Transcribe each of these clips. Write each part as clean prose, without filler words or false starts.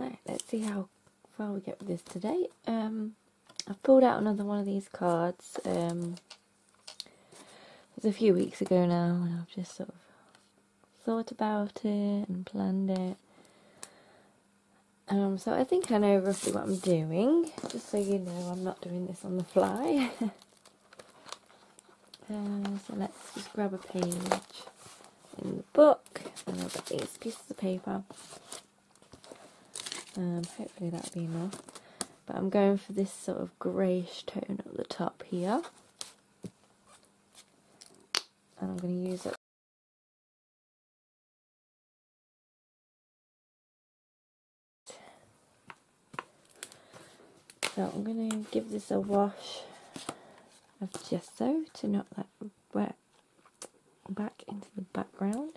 Right, let's see how far we get with this today. I've pulled out another one of these cards. It was a few weeks ago now, and I've just sort of thought about it and planned it. So I think I know roughly what I'm doing, just so you know I'm not doing this on the fly. So let's just grab a page in the book, and I've got these pieces of paper. Hopefully that'll be enough. But I'm going for this sort of greyish tone at the top here. And I'm going to use it. So I'm going to give this a wash of gesso to knock that wet back into the background.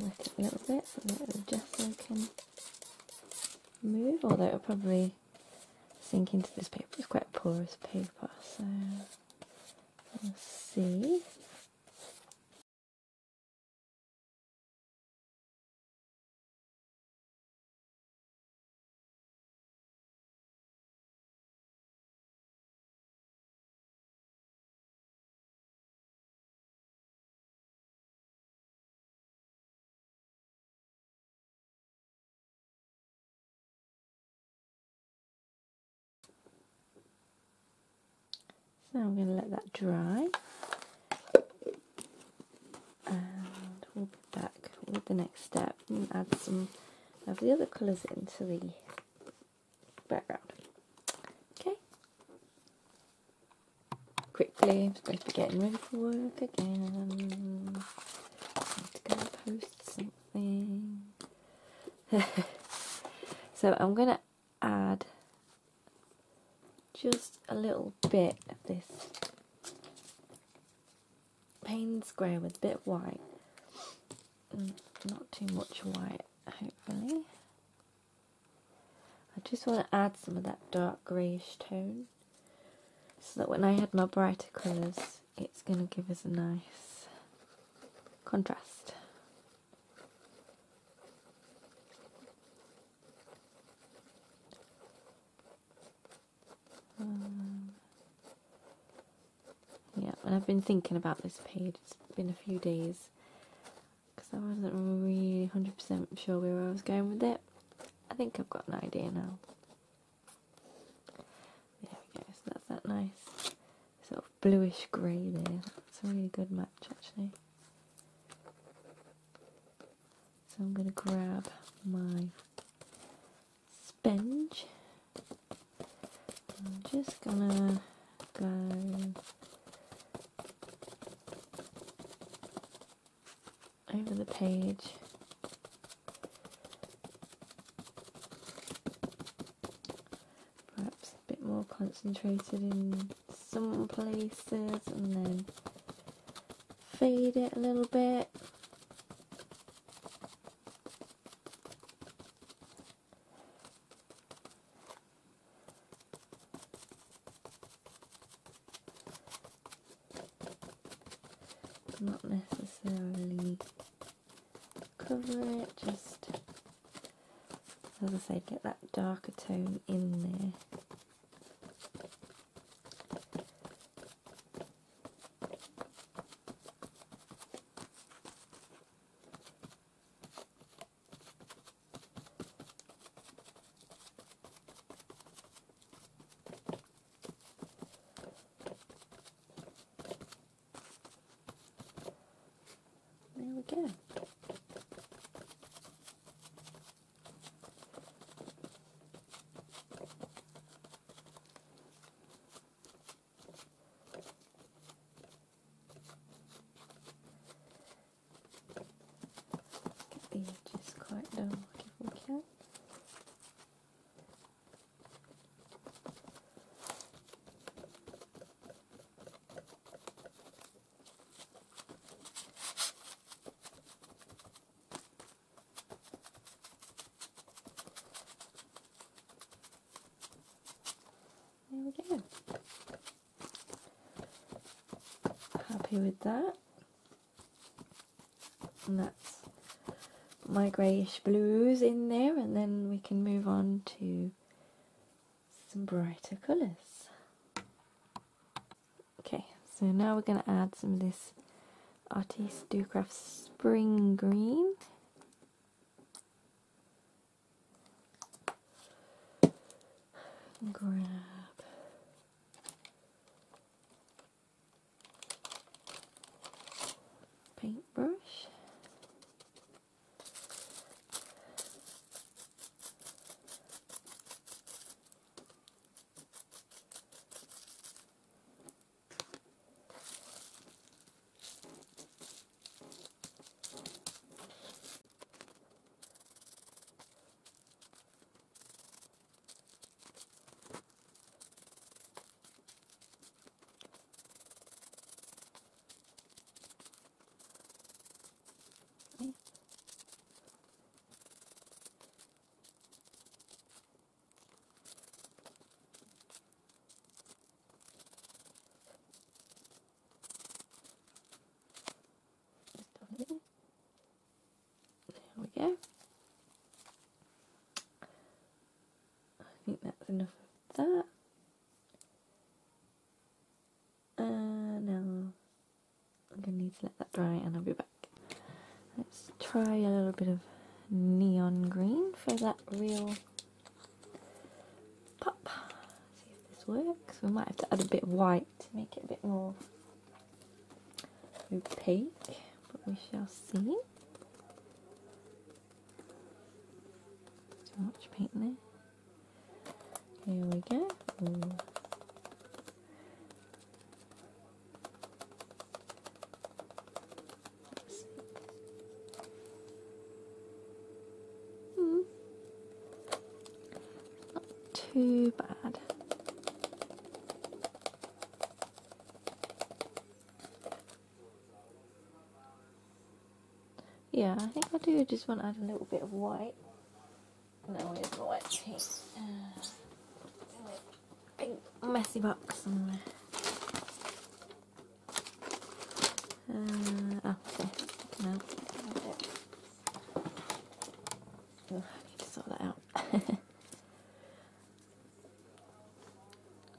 Wet it a little bit so that the gesso can move, although it'll probably sink into this paper. It's quite porous paper, so we'll see. Now I'm going to let that dry, and we'll be back with the next step and add some of the other colours into the background. Okay, quickly, I'm just going to be getting ready for work again. I need to go and post something. So I'm going to add just a little bit of this Payne's grey with a bit of white, not too much white hopefully. I just want to add some of that dark greyish tone so that when I add my brighter colours it's going to give us a nice contrast. Yeah, and I've been thinking about this page. It's been a few days because I wasn't really 100% sure where I was going with it. I think I've got an idea now. There we go, so that's that nice sort of bluish grey there. That's a really good match actually. So I'm going to grab my sponge. I'm just gonna go over the page perhaps a bit more concentrated in some places and then fade it a little bit. Get that darker tone in there. There we go. There we go. Happy with that. And that's my greyish blues in there, and then we can move on to some brighter colours. Okay, so now we're going to add some of this Artiste Docraft Spring Green. Grab paintbrush. Yeah, I think that's enough of that. Now I'm going to need to let that dry and I'll be back. Let's try a little bit of neon green for that real pop. See if this works. We might have to add a bit of white to make it a bit more opaque, but we shall see. Much paint there. Here we go. Ooh. Let's see. Not too bad. Yeah, I think I do just want to add a little bit of white. No, where's my white paint? Big messy box somewhere. Okay. No. Oh, I need to sort that out. I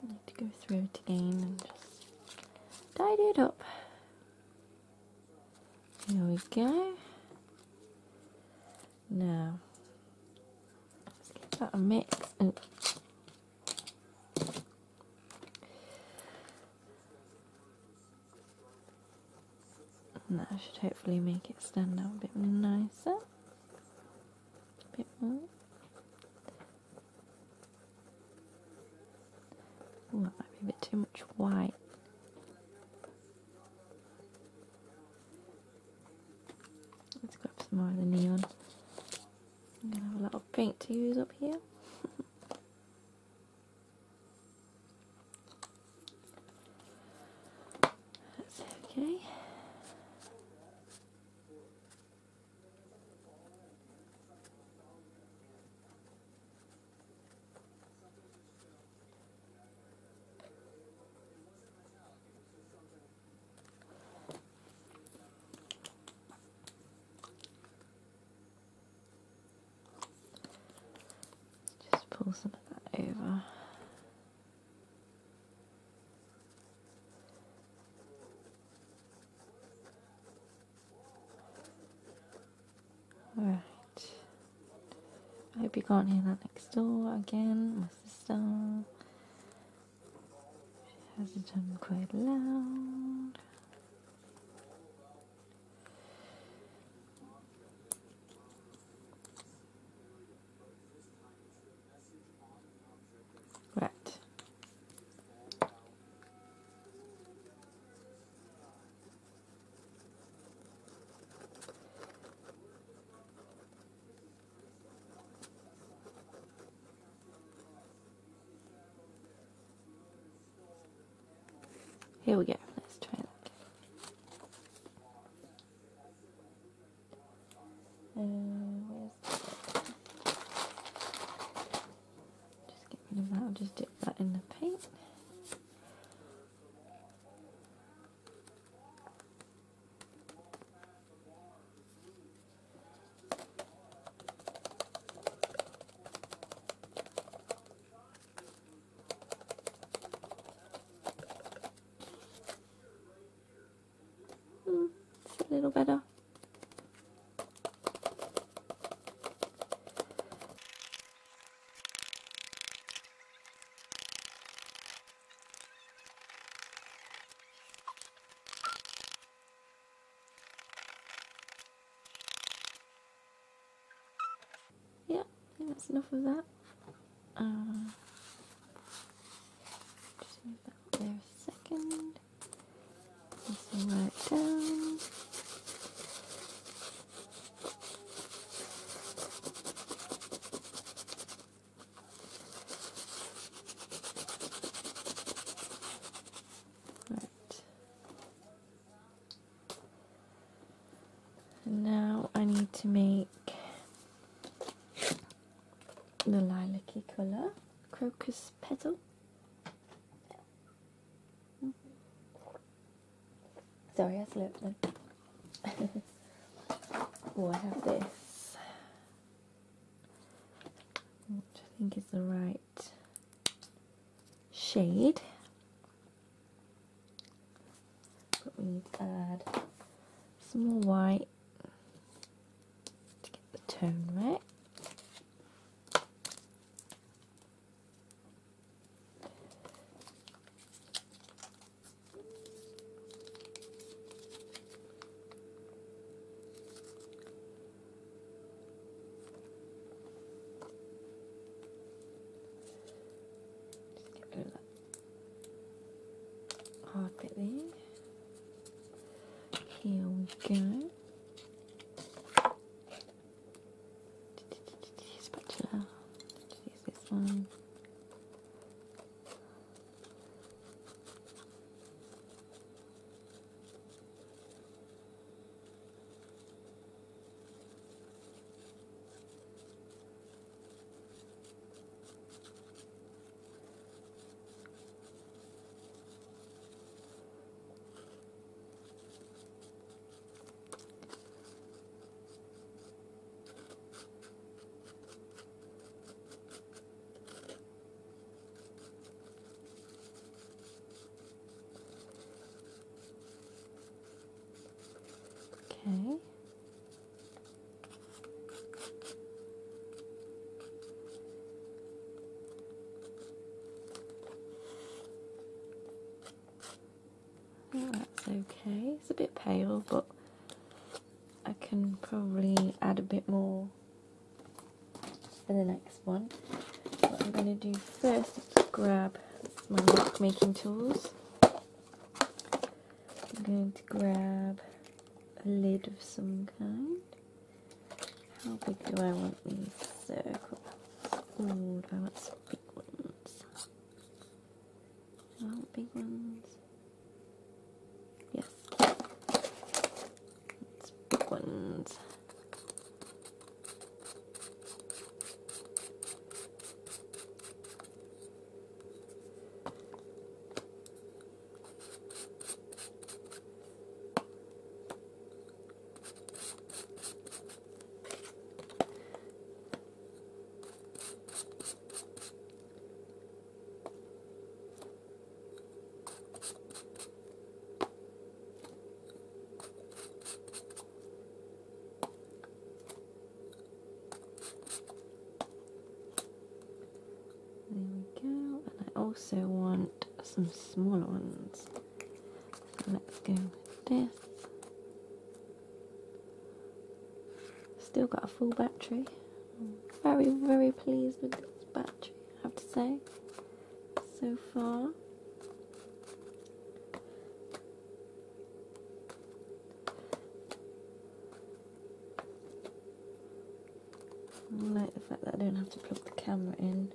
need to go through it again and just tidy it up. Here we go. Now. That a mix and that should hopefully make it stand out a bit nicer, a bit more. Oh, that might be a bit too much white. Let's grab some more of the neon. I'm going to have a lot of paint to use up here. That's okay. Pull some of that over. Alright. I hope you can't hear that next door again. My sister. She has it on quite loud. Here we go, let's try that again. Just get rid of that, I'll just dip that in the paint. little better. Yeah, I think that's enough of that. Just move that up there a second. This will write it down. Right. And now I need to make the lilac-y colour, crocus petal. Sorry, I slipped then. Oh, I have this, which I think is the right shade. But we need to add some more white to get the tone right. Here we go. Spatula. Use this one. Okay. Oh, that's okay. It's a bit pale, but I can probably add a bit more for the next one. What I'm going to do first is grab my mark making tools. I'm going to grab a lid of some kind. How big do I want these circles? Ooh, do I want some big ones? Do I want big ones? Yes. It's big ones. Also want some smaller ones, so let's go with this. Still got a full battery. I'm very, very pleased with this battery, I have to say, so far. I like the fact that I don't have to plug the camera in.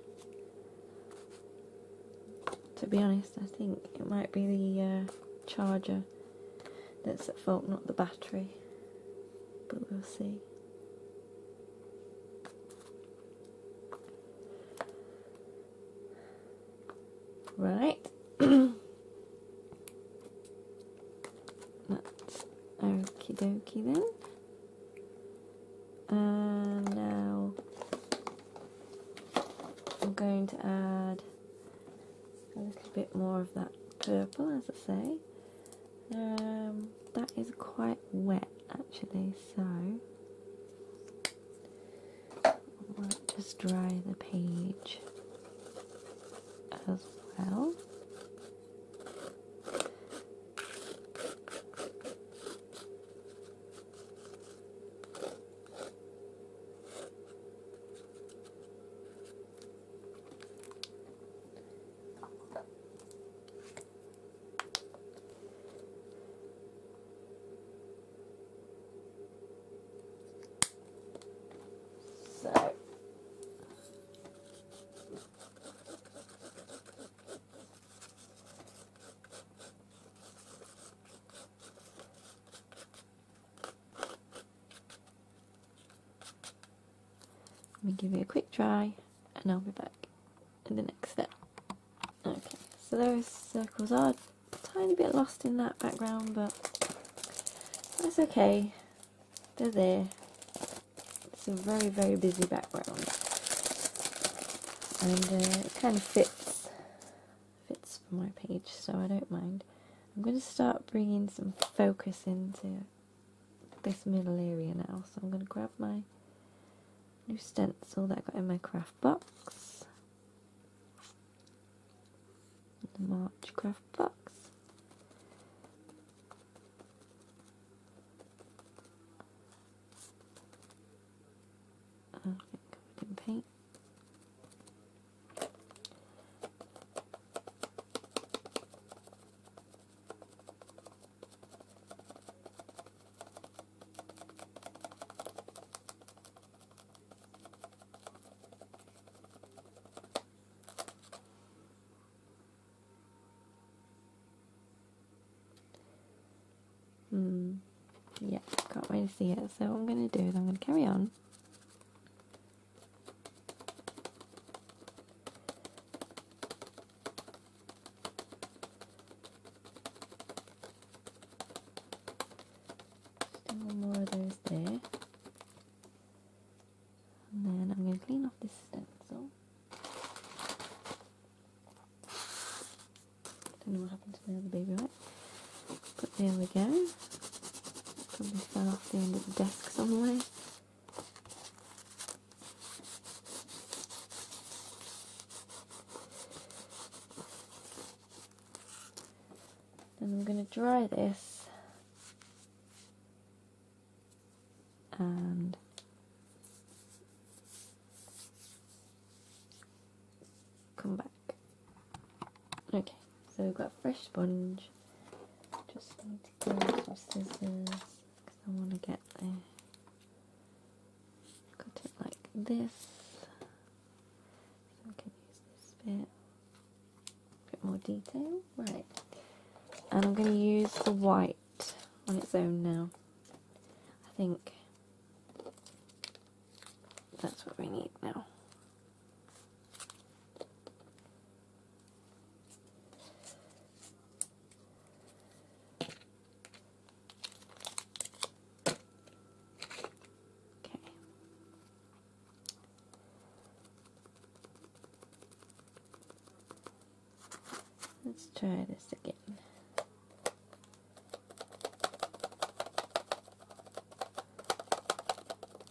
To be honest, I think it might be the charger that's at fault, not the battery, but we'll see. Right, that's okie dokie then. And now I'm going to add a little bit more of that purple, as I say. That is quite wet. actually, so I might just dry the page as well. Let me give it a quick try and I'll be back in the next step. Okay, so those circles are a tiny bit lost in that background, but that's okay, they're there. It's a very, very busy background and it kind of fits for my page, so I don't mind. I'm going to start bringing some focus into this middle area now, so I'm going to grab my new stencil that I got in my craft box, the March craft box, I think we can paint. Yeah, can't really see it. So what I'm going to do is I'm going to carry on. Just do one more of those there. And then I'm going to clean off this stencil. Don't know what happened to my other baby wipe. But there we go. Probably fell off the end of the desk somewhere. Then I'm going to dry this and come back. Okay, so we've got a fresh sponge. Just need to get some scissors. I want to get there, cut it like this, so I can use this bit, a bit more detail, right, and I'm going to use the white on its own now. I think that's what we need now. Let's try this again.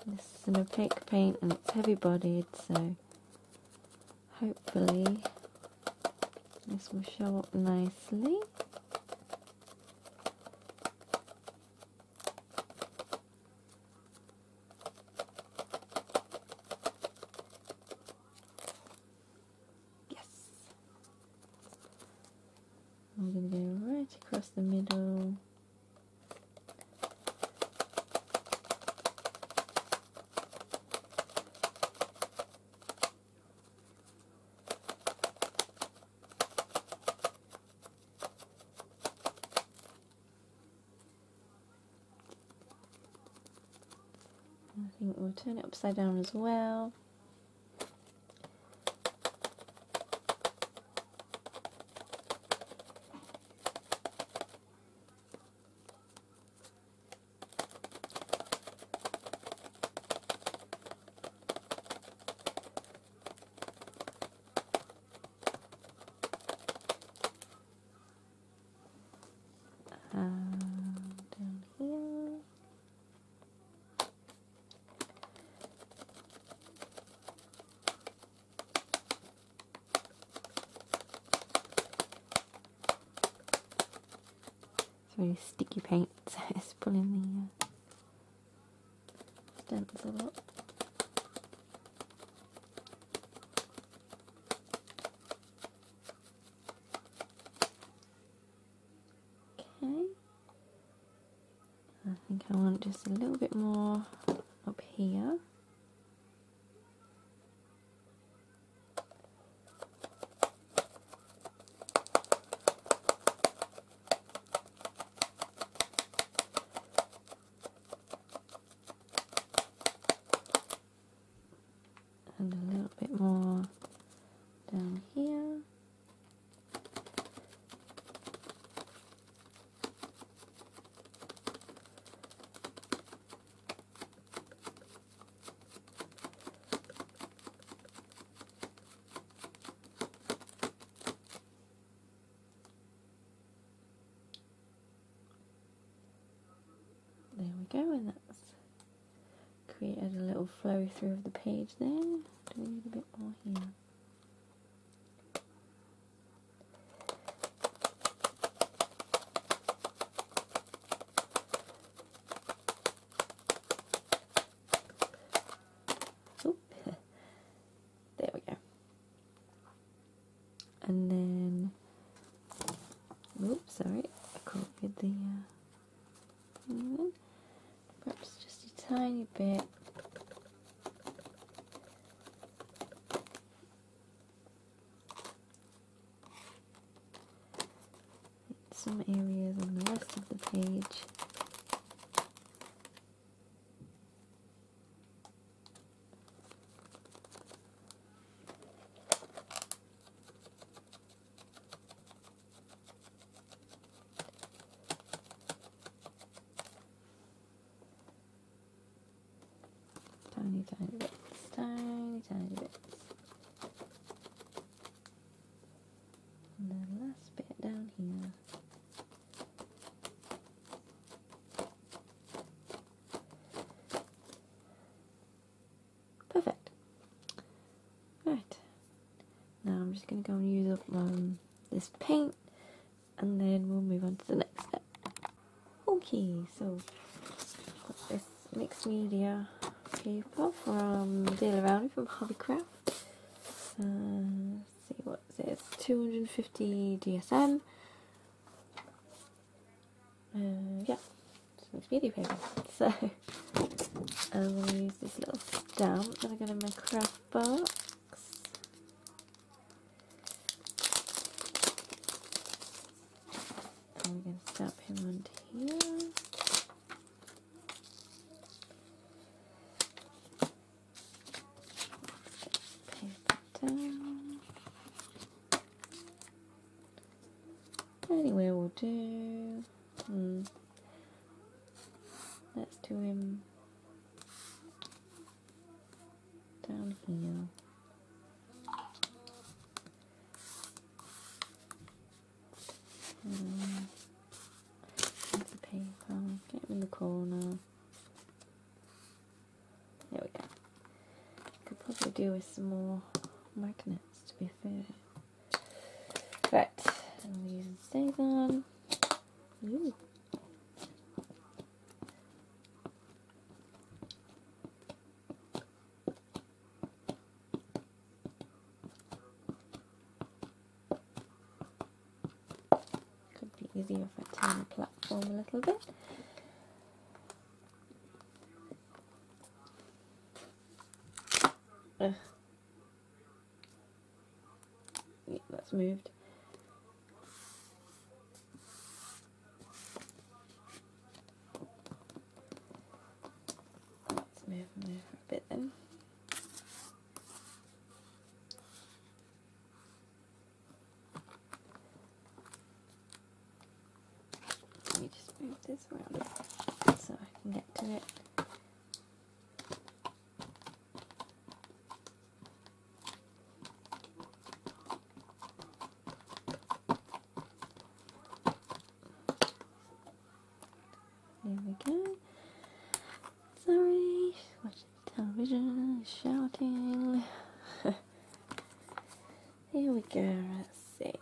This is an opaque paint and it's heavy bodied, so hopefully this will show up nicely. I'm going to go right across the middle. I think we'll turn it upside down as well. Down here, very sticky paint, so it's pulling the stencil up. Okay, I think I want just a little bit more up here. Created a little flow through of the page there. Do we need a bit more here? Oop. There we go. And then, oops, sorry, I copied the perhaps just a tiny bit. Some areas on the rest of the page. Tiny bits, tiny bits. And then the last bit down here. Perfect. Right. Now I'm just going to go and use up this paint, and then we'll move on to the next step. Okay, so I've got this mixed media paper from Daily Round from Hobbycraft. Let's see what it says. 250 DSM. Yeah, it's mixed media paper. So I'm going to use this little stamp that I got in my craft box. And we're going to stamp him onto here. Anyway, we'll do. Let's do him down here. Get the paper. Get him in the corner. There we go. Could probably do with some more magnets, to be fair. Right. I'm using stays on. Ooh. Could be easier if I turn the platform a little bit. Yeah, that's moved. This around so I can get to it. There we go. Sorry, watching television, shouting. Here we go. Let's see.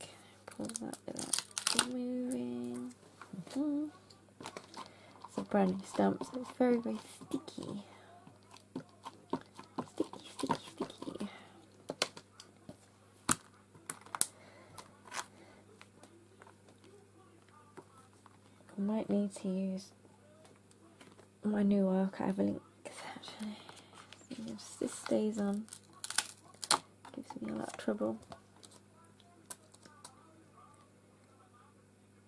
Can I pull that without moving? It's a brand new stamp, so it's very, very sticky. Sticky, sticky, sticky. I might need to use my new archive links actually. If this stays on, gives me a lot of trouble.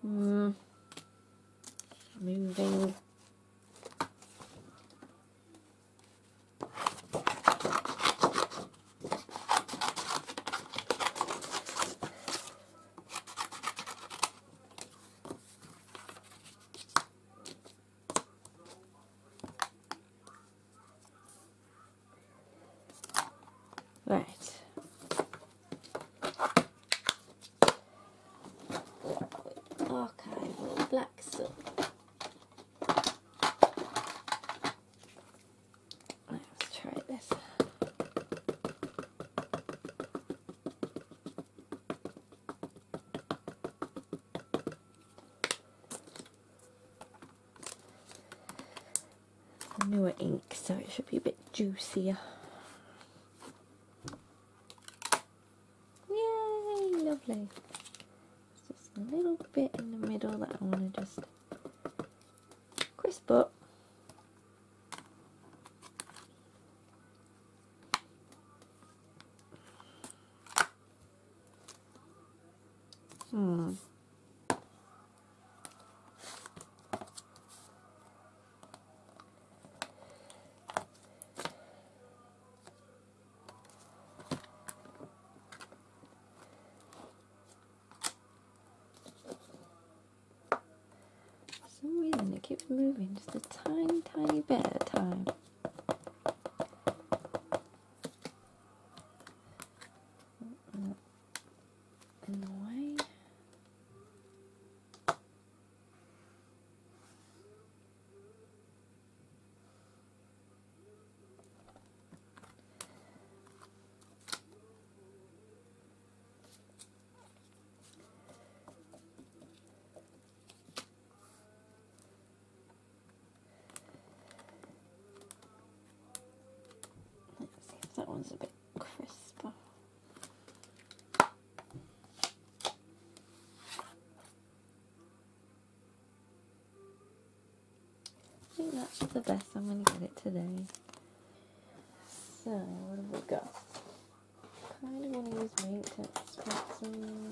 Moving. Right. Archival black silk. Let's try this. Newer ink, so it should be a bit juicier. Lovely. It's just a little bit in the middle that I want to just crisp up. Keeps moving just a tiny, tiny bit at a time. In the way. That one's a bit crisper. I think that's the best I'm going to get it today. So, what have we got? I kind of want to use my ink to extract some.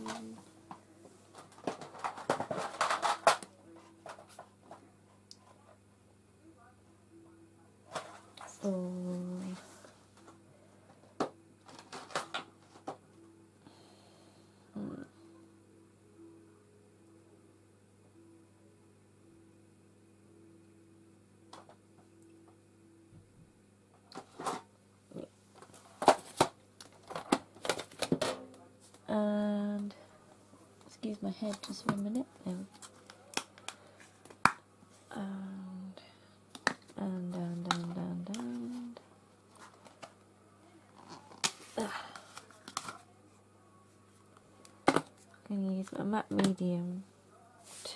And excuse my head just for a minute. There we go. And. I'm going to use my matte medium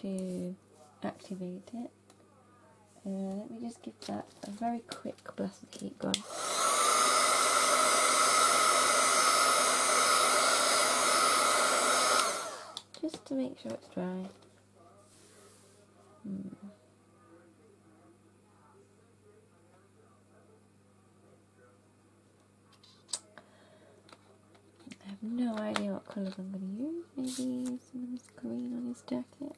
to activate it. Let me just give that a very quick blast of heat gun. Just to make sure it's dry. I have no idea what colours I'm going to use. Maybe some of this green on his jacket.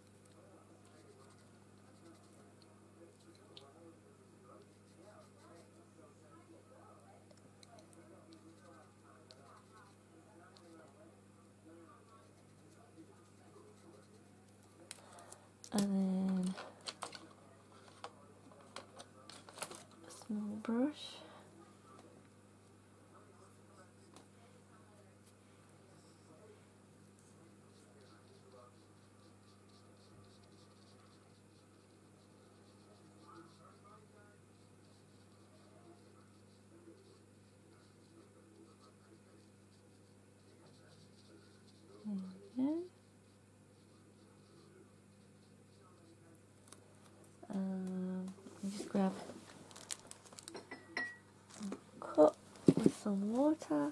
And then a small brush. There we go. grab a cup with some water. There.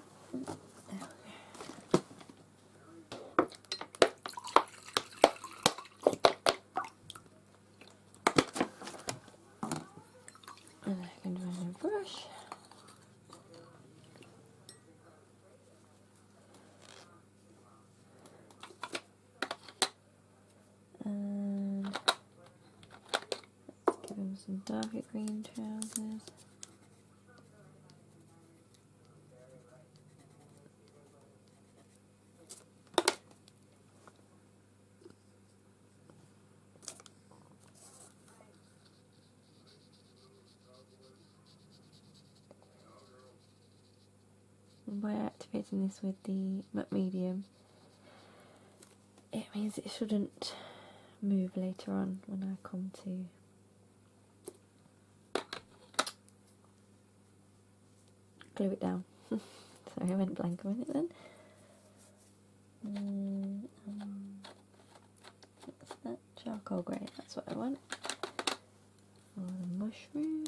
And I can do a brush. And let's give him some darker green trousers. By activating this with the matte medium, it means it shouldn't move later on when I come to glue it down. Sorry, I went blank on it then. What's that? Charcoal grey, that's what I want. Or the mushroom.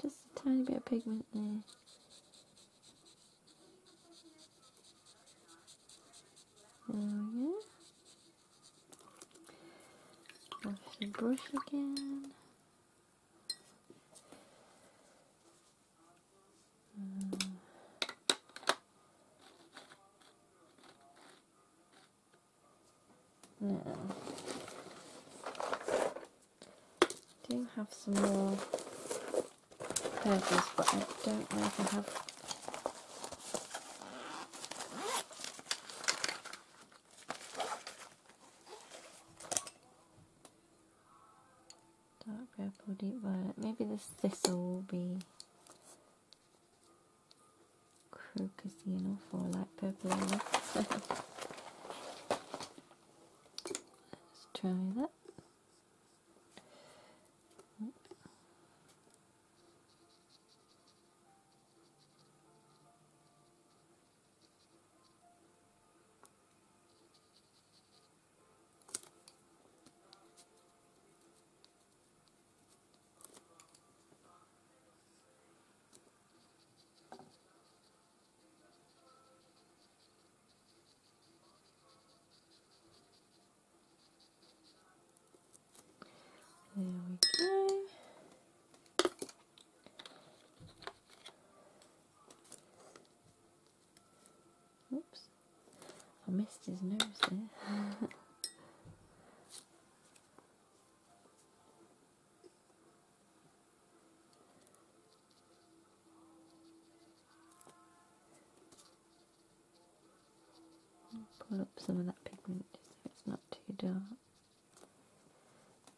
Just a tiny bit of pigment there. There we go. Wash the brush again. Now. Have some more purples, but I don't know if I have dark purple, deep violet. Maybe this thistle will be crocusy enough or light purple enough. Let's try that. There we go. Oops, I missed his nose there. Pull up some of that pigment just so it's not too dark.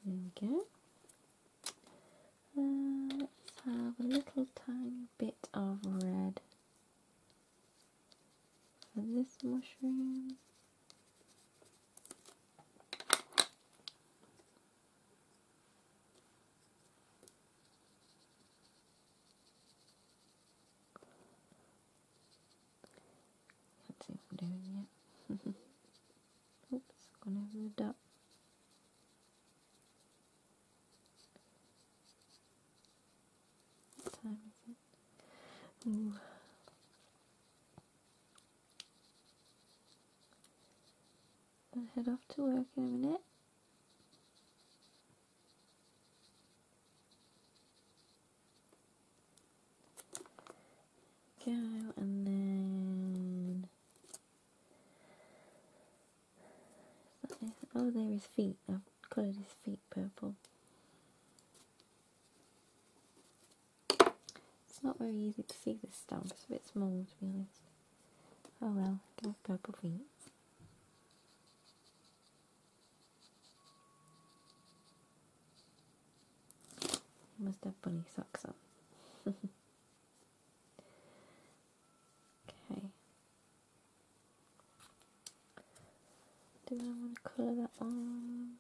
There we go. Let's have a little tiny bit of red for this mushroom. Can't see what I'm doing yet. Oops, gone over the dot. Ooh. I'll head off to work in a minute. Go and then is that it? Oh, there his feet. I've coloured his feet purple. Not very easy to see this stamp, it's a bit small to be honest. Oh well, I can have purple feet. must have bunny socks on. Okay. Do I want to colour that on?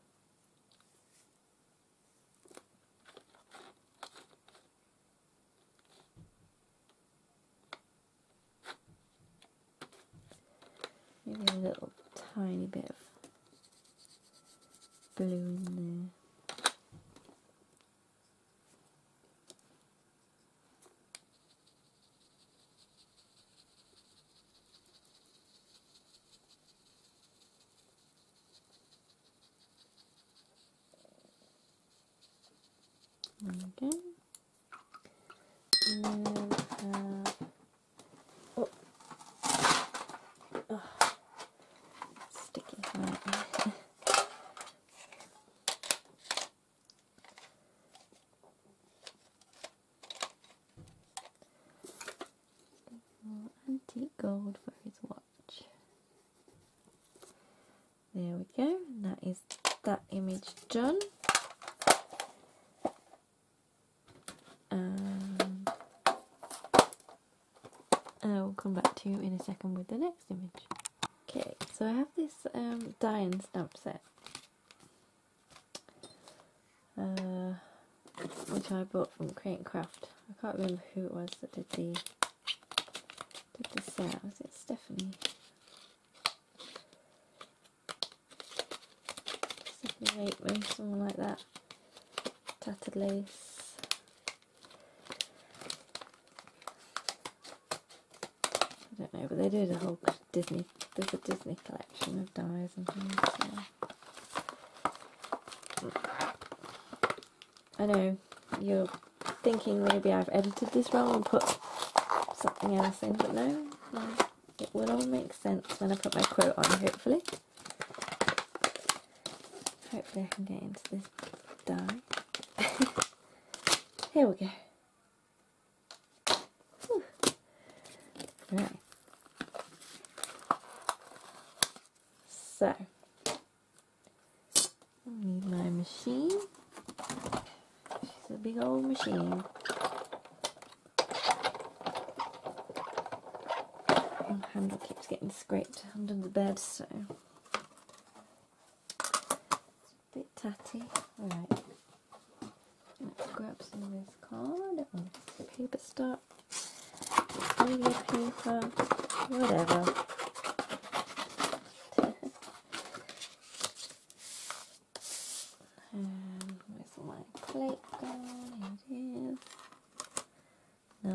Maybe a little tiny bit of blue in there. Okay. And then oh, sticky right there. Antique gold for his watch. There we go, and that is that image done. And I will come back to you in a second with the next image. Okay, so I have this die and stamp set, which I bought from Crate & Craft. I can't remember who it was that did the set. Was it Stephanie? Stephanie Wakeman, someone like that. Tattered Lace. But they did a whole Disney, there's a Disney collection of dies and things, so. I know, you're thinking maybe I've edited this wrong and put something else in, but no, it will all make sense when I put my quote on, hopefully. Hopefully I can get into this die. Here we go. Whew. Right. So, I need my machine. She's a big old machine. My handle keeps getting scraped under the bed, so it's a bit tatty. Alright, let's grab some of this card. Oh, this paper stock, media paper, whatever.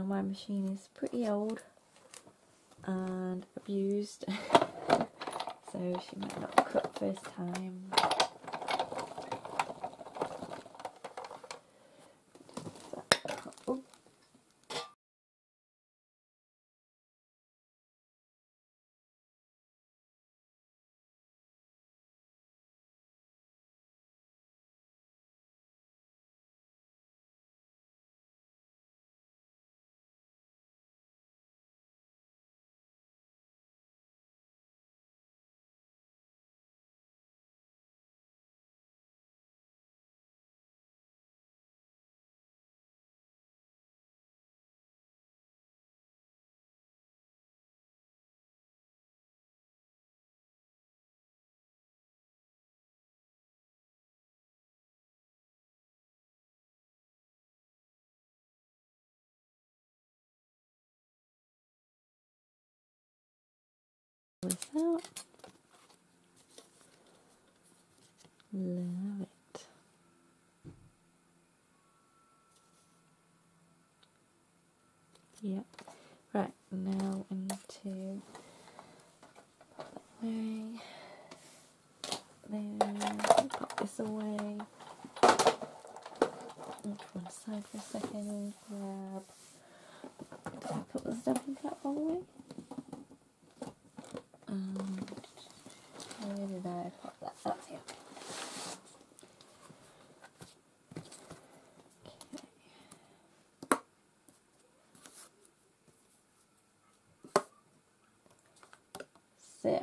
My machine is pretty old and abused, so she might not cut first time. This out. Love it. Yep. Right, now I need to pop that away. Then pop this away. And one side for a second. Grab. Did I put the stamping cap all the way? Where did I pop that? That's here. Okay. So.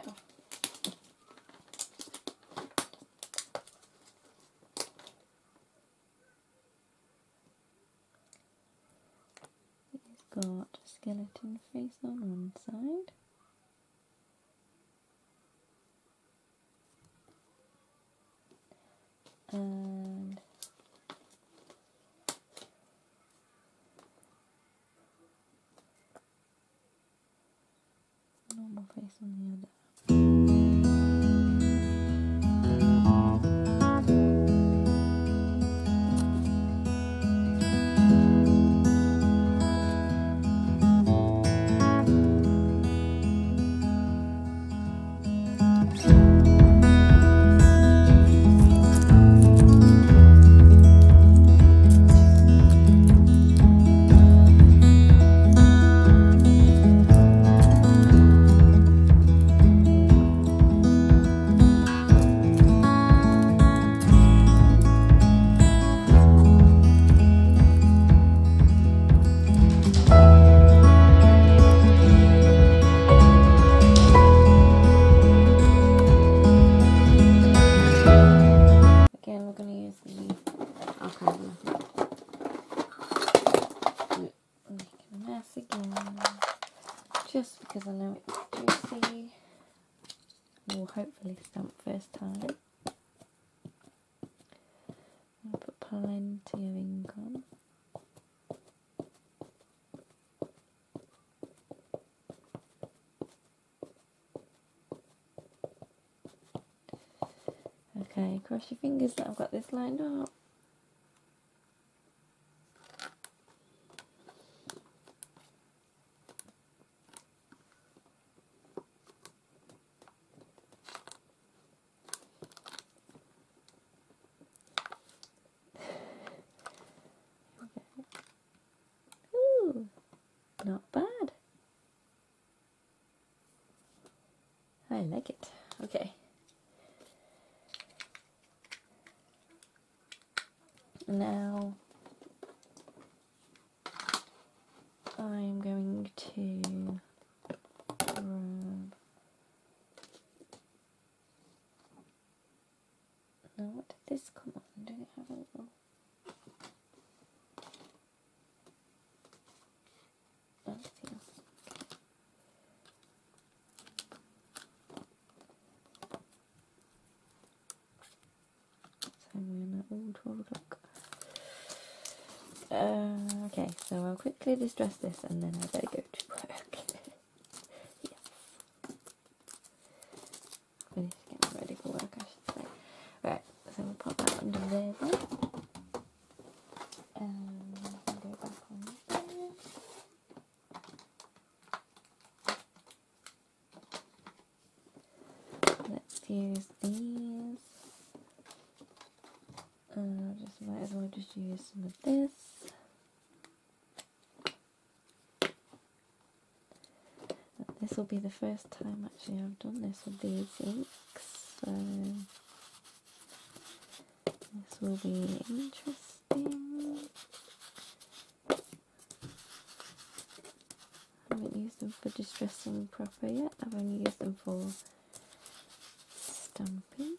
and face on one side. And normal face on the other. Okay, cross your fingers that I've got this lined up. Ooh, not bad. I like it. Okay. Now I'm going to grab, now what did this come on? Did it have a little? Let's see. So we're at all 12 o'clock. Okay, so I'll quickly distress this and then I better go to work. Yes. We need to get ready for work, I should say. Right, so we'll pop that under there then. And I'll go back on there. Let's use these. I just might as well just use some of this. This will be the first time actually I've done this with these inks, so this will be interesting. I haven't used them for distressing proper yet, I've only used them for stamping.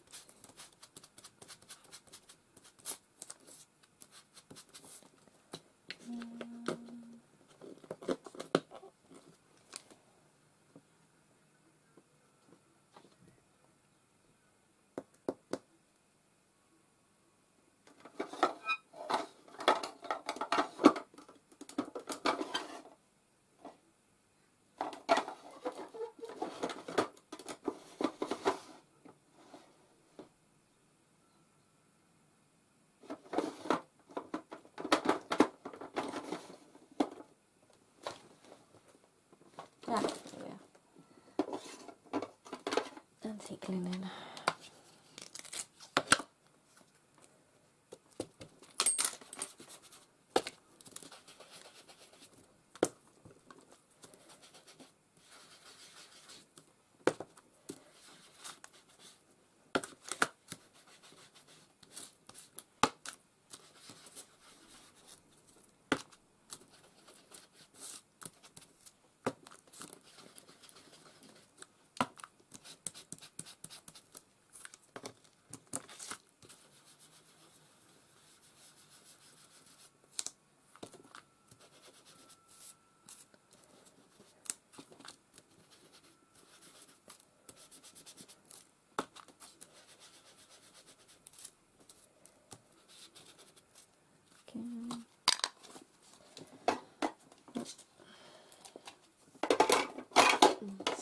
Antique linen.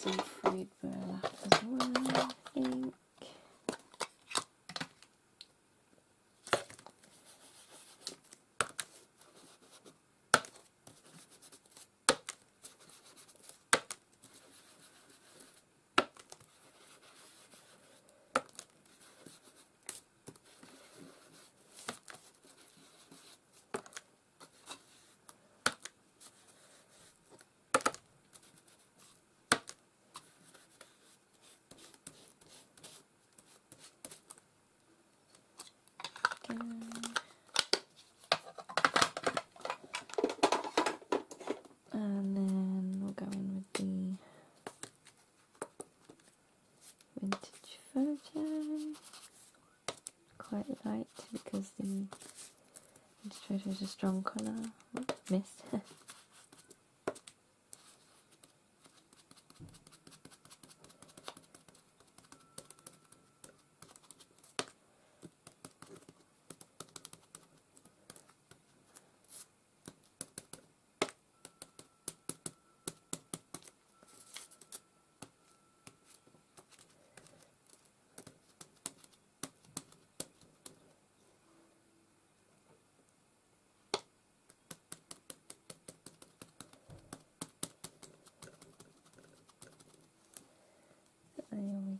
some frayed burlap as well, I think. And then we'll go in with the vintage photo. Quite light because the vintage photo is a strong colour. Oops, missed. And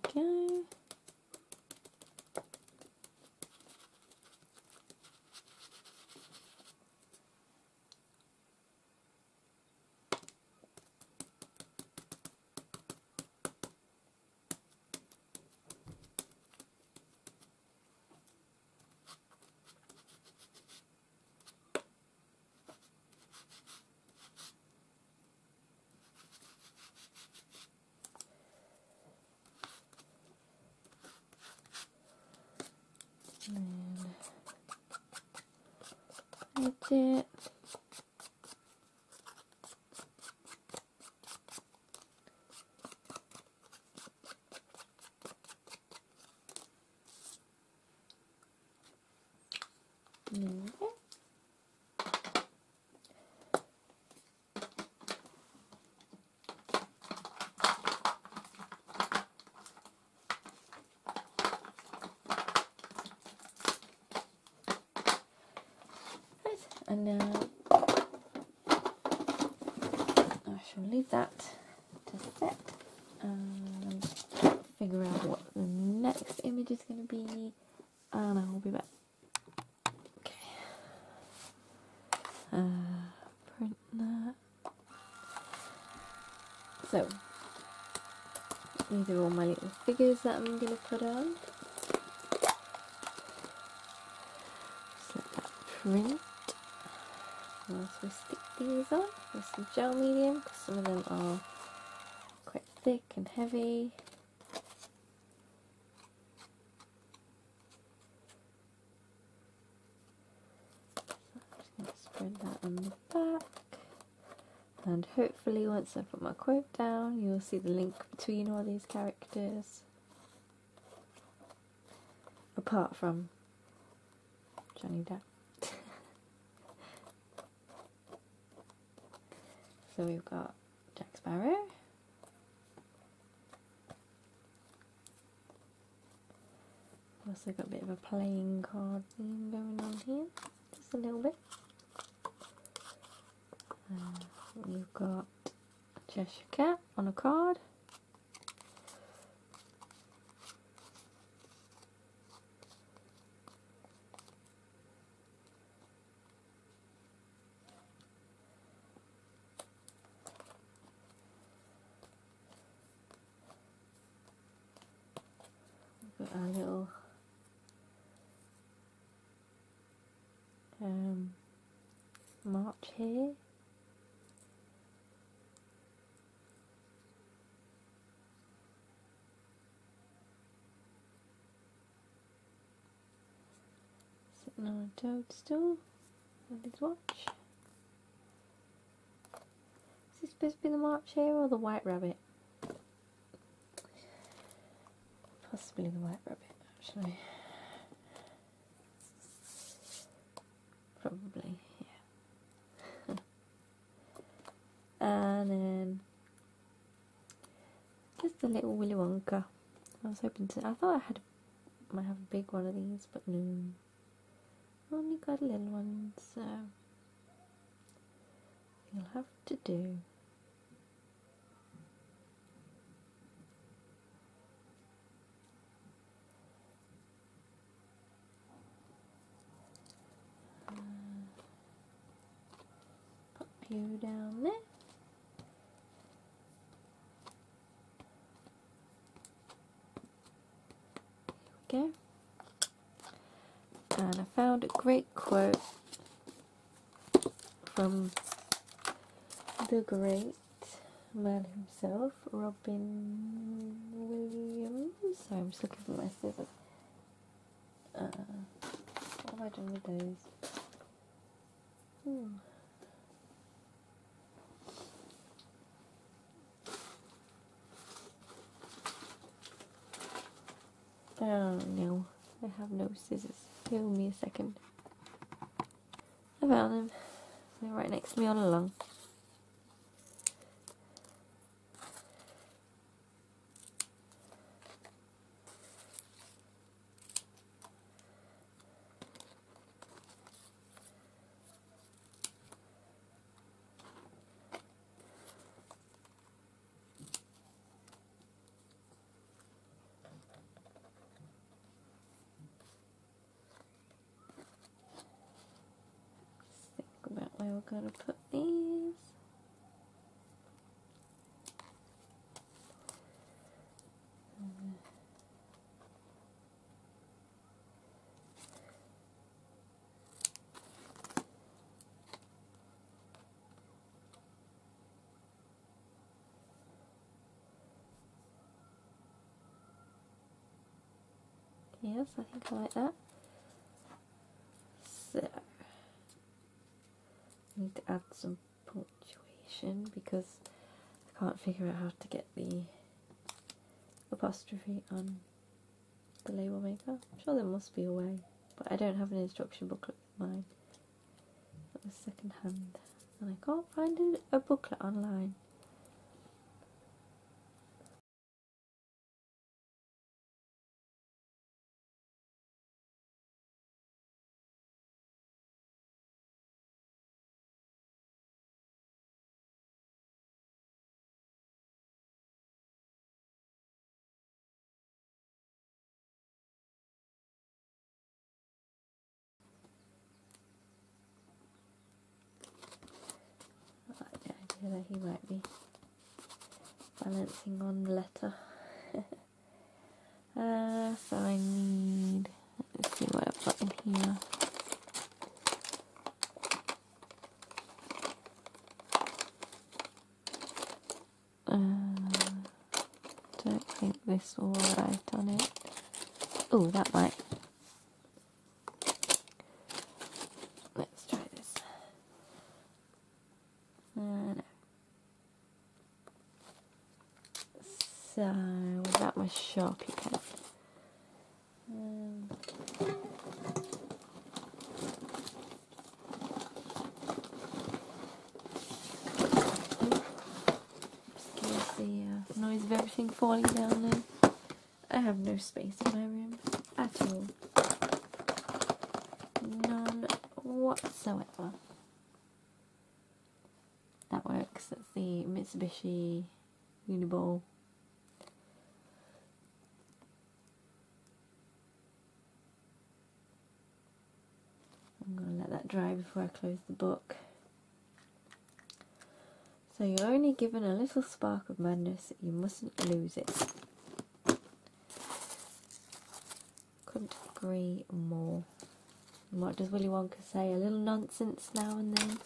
then that's it. And now I shall leave that to set and figure out what the next image is going to be, and I will be back. Okay, print that. So these are all my little figures that I'm going to put on. Just let that print. We'll stick these on with some gel medium because some of them are quite thick and heavy. I'm just going to spread that on the back, and hopefully once I put my quote down you'll see the link between all these characters, apart from Johnny Depp. So we've got Jack Sparrow, we've also got a bit of a playing card theme going on here, just a little bit. We've got a Cheshire Cat on a card, our little March Hare, sitting on a toadstool with his watch. Is this supposed to be the March Hare or the White Rabbit? Possibly the White Rabbit, actually. Probably, yeah. And then I was hoping to. I thought I had might have a big one of these, but no. I only got a little one, so you'll have to do. Pop you down there. Go. And I found a great quote from the great man himself, Robin Williams. Sorry, I'm just looking for my scissors. What have I done with those? Oh no, I have no scissors. Give me a second. I found them. They're right next to me all along. We're going to put these. Yes, I think I like that. So need to add some punctuation because I can't figure out how to get the apostrophe on the label maker. I'm sure there must be a way, but I don't have an instruction booklet with mine. That was second hand, and I can't find a booklet online. That he might be balancing on the letter. So I need, let's see what I've got in here. Don't think this will write on it. Oh, that might. Let's try this. No. So, without my Sharpie pen. Excuse the noise of everything falling down there. I have no space in my room at all. None whatsoever. That works. That's the Mitsubishi Uniball. Dry before I close the book. So you're only given a little spark of madness, you mustn't lose it. Couldn't agree more. And what does Willy Wonka say? A little nonsense now and then.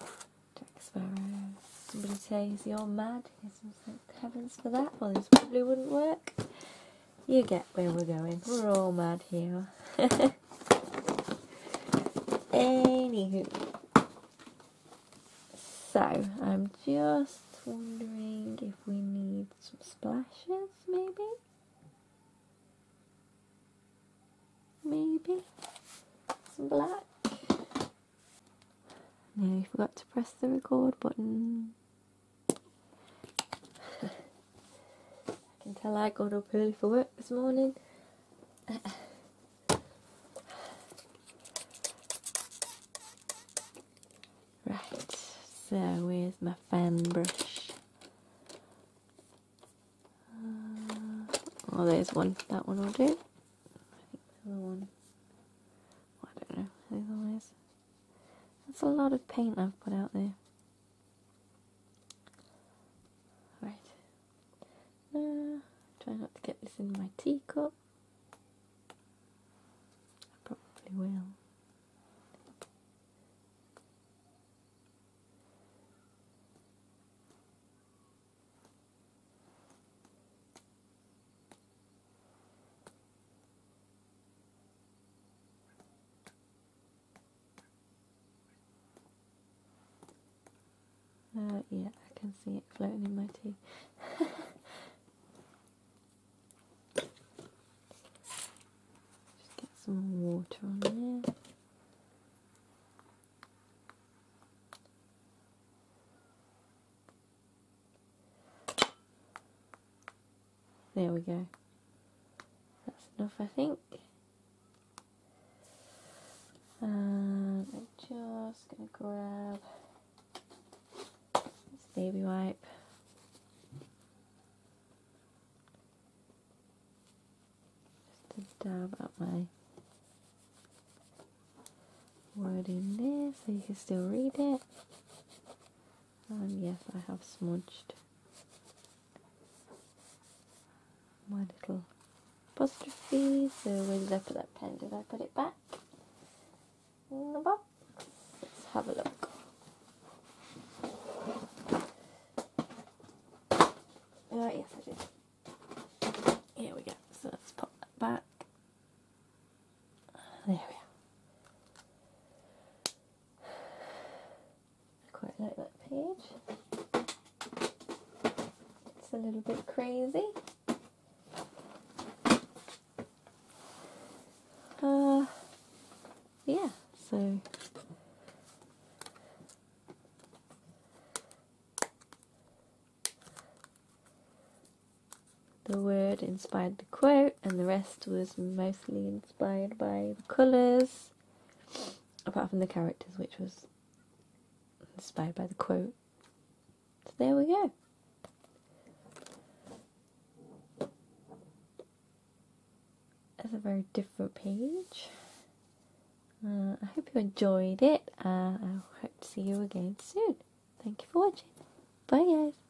Jack Sparrow. Somebody says you're mad. Thank heavens for that. Well, this probably wouldn't work. You get where we're going. We're all mad here. Anywho. So, I'm just wondering if we need some splashes, maybe? Maybe? Some black. Nearly forgot to press the record button. Hello, I got up early for work this morning. Right, so where's my fan brush? Oh, there's one. That one will do. I think the other one. Well, I don't know where the other one is. That's a lot of paint I've put out there. Try not to get this in my teacup. I probably will. Yeah, I can see it floating in my tea. Some water on there. There we go. That's enough, I think. I'm just going to grab this baby wipe. Just to dab up my word in there so you can still read it. And yes, I have smudged my little apostrophe. So where did I put that pen? Did I put it back in the box? Let's have a look. Oh yes, I did. Here we go. So let's pop that back. There we go. Like that page. It's a little bit crazy. Yeah, so the word inspired the quote and the rest was mostly inspired by the colours, apart from the characters, which was inspired by the quote. So there we go. That's a very different page. I hope you enjoyed it. I hope to see you again soon. Thank you for watching. Bye guys.